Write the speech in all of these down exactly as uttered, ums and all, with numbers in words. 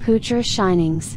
Putra Shinings.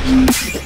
Mm-hmm.